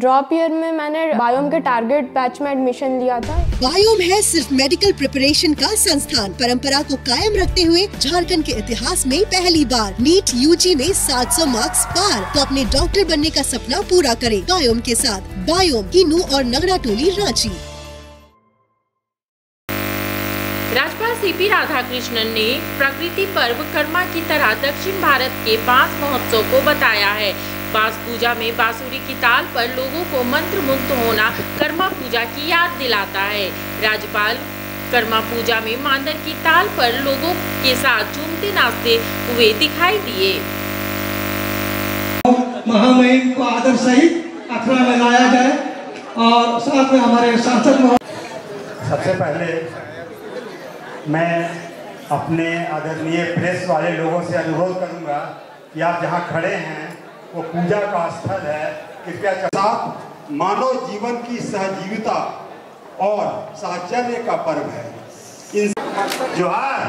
Drop year में मैंने biome के टारगेट बैच में एडमिशन लिया था। बायोम है सिर्फ मेडिकल प्रिपरेशन का संस्थान। परंपरा को कायम रखते हुए झारखंड के इतिहास में पहली बार नीट यूजी में 700 मार्क्स पार, तो अपने डॉक्टर बनने का सपना पूरा करें बायोम के साथ। बायोम, किनू और नगड़ा टोली, रांची। राज्यपाल सीपी राधाकृष्णन ने प्रकृति पर्व करमा की तरह दक्षिण भारत के बांस महोत्सव को बताया है। बांस पूजा में बांसुरी की ताल पर लोगों को मंत्र मुक्त होना करमा पूजा की याद दिलाता है। राज्यपाल करमा पूजा में मांदर की ताल पर लोगों के साथ झूमते नाचते हुए दिखाई दिए। महामहिम को आदर सहित अखड़ा लगाया जाए और साथ में हमारे सांसद। सबसे पहले मैं अपने आदरणीय प्रेस वाले लोगों से अनुरोध करूंगा कि आप जहां खड़े हैं वो पूजा का स्थल है, कृपया साथ। मानव जीवन की सहजीविता और साहचर्य का पर्व है। जोहार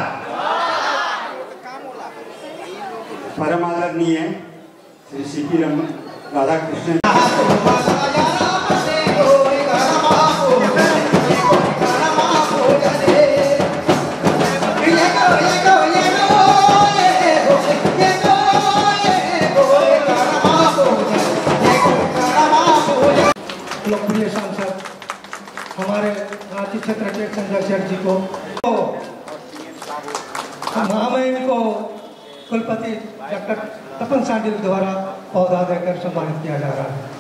परम आदरणीय श्री सीपी राधाकृष्णन। हमारे रांची क्षेत्र के चंद्रशेखर जी को, महामहिम को कुलपति डॉक्टर तपन सांडिल द्वारा पौधा देकर सम्मानित किया जा रहा है।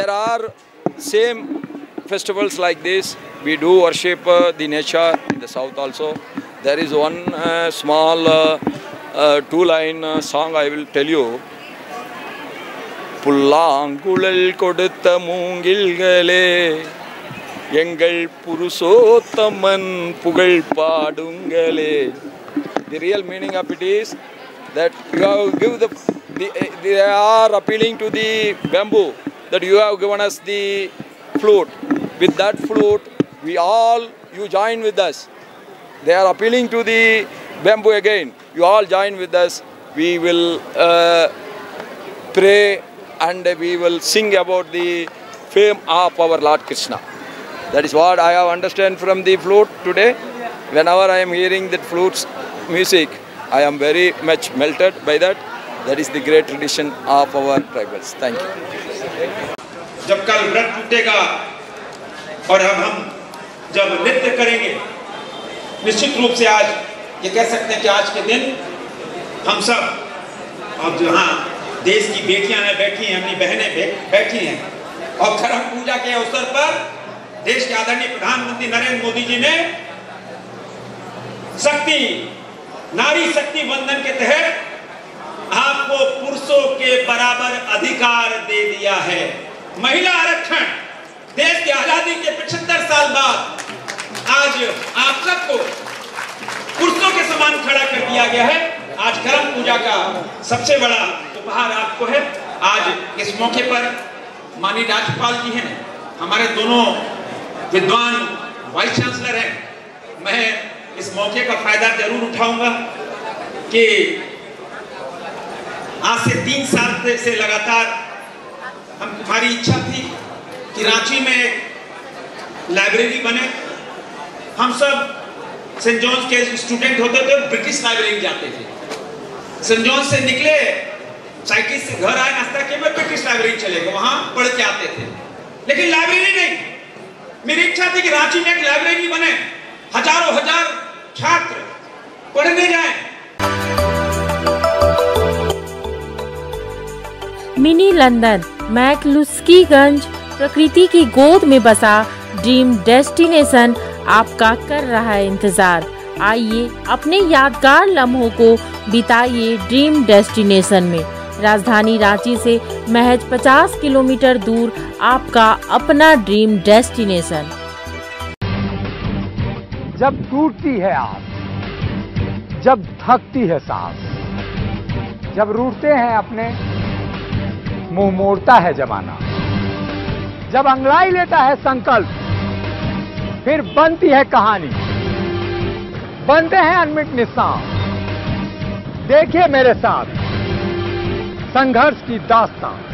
There are same festivals like this. We do worship the nature in the south also. There is one small two-line song I will tell you. Pullankulal kodutha moongilgale, engal purushothaman pugal paadungale. The real meaning of it is that you give they are appealing to the bamboo, that you have given us the flute. With that flute, you join with us. They are appealing to the bamboo again. You all join with us. We will pray and we will sing about the fame of our Lord Krishna. That is what I have understand from the flute today. Whenever I am hearing that flute's music, I am very much melted by that. That is the great tradition of our tribals. Thank you. जब कल व्रत टूटेगा और हम जब नृत्य करेंगे, निश्चित रूप से आज ये कह सकते हैं कि आज के दिन हम सब, और जहाँ देश की बेटियां हैं बैठी हैं, अपनी बहनें बैठी हैं, और करम पूजा के अवसर पर देश के आदरणीय प्रधानमंत्री नरेंद्र मोदी जी ने शक्ति, नारी शक्ति बंधन के तहत आपको पुरुषों के बराबर अधिकार दे दिया है। महिला आरक्षण देश की आजादी के 75 साल बाद आज आप सबको पुरुषों के समान खड़ा कर दिया गया है। आज करम पूजा का सबसे बड़ा उपहार आपको है। आज इस मौके पर माननीय राज्यपाल जी हैं, हमारे दोनों विद्वान वाइस चांसलर हैं। मैं इस मौके का फायदा जरूर उठाऊंगा कि आज से 3 साल से लगातार हमारी इच्छा थी कि रांची में लाइब्रेरी बने। हम सब सेंट जॉन्स के स्टूडेंट होते थे, ब्रिटिश लाइब्रेरी जाते थे। सेंट जॉन्स से निकले, साइकिल से घर आए, नाश्ता के मैं ब्रिटिश लाइब्रेरी चले गए, वहां पढ़ के आते थे। लेकिन लाइब्रेरी नहीं, मेरी इच्छा थी कि रांची में एक लाइब्रेरी बने, हजारों हजार छात्र पढ़ने जाएं। मिनी लंदन मैक्लेस्बरगंज प्रकृति की गोद में बसा ड्रीम डेस्टिनेशन आपका कर रहा है इंतजार। आइए अपने यादगार लम्हों को बिताइए ड्रीम डेस्टिनेशन में। राजधानी रांची से महज 50 किलोमीटर दूर आपका अपना ड्रीम डेस्टिनेशन। जब टूटती है आस, जब थकती है सांस, जब रूठते हैं अपने मुंह मोड़ता है जमाना, जब अंगड़ाई लेता है संकल्प, फिर बनती है कहानी, बनते हैं अनमिट निशान। देखिए मेरे साथ संघर्ष की दास्तान।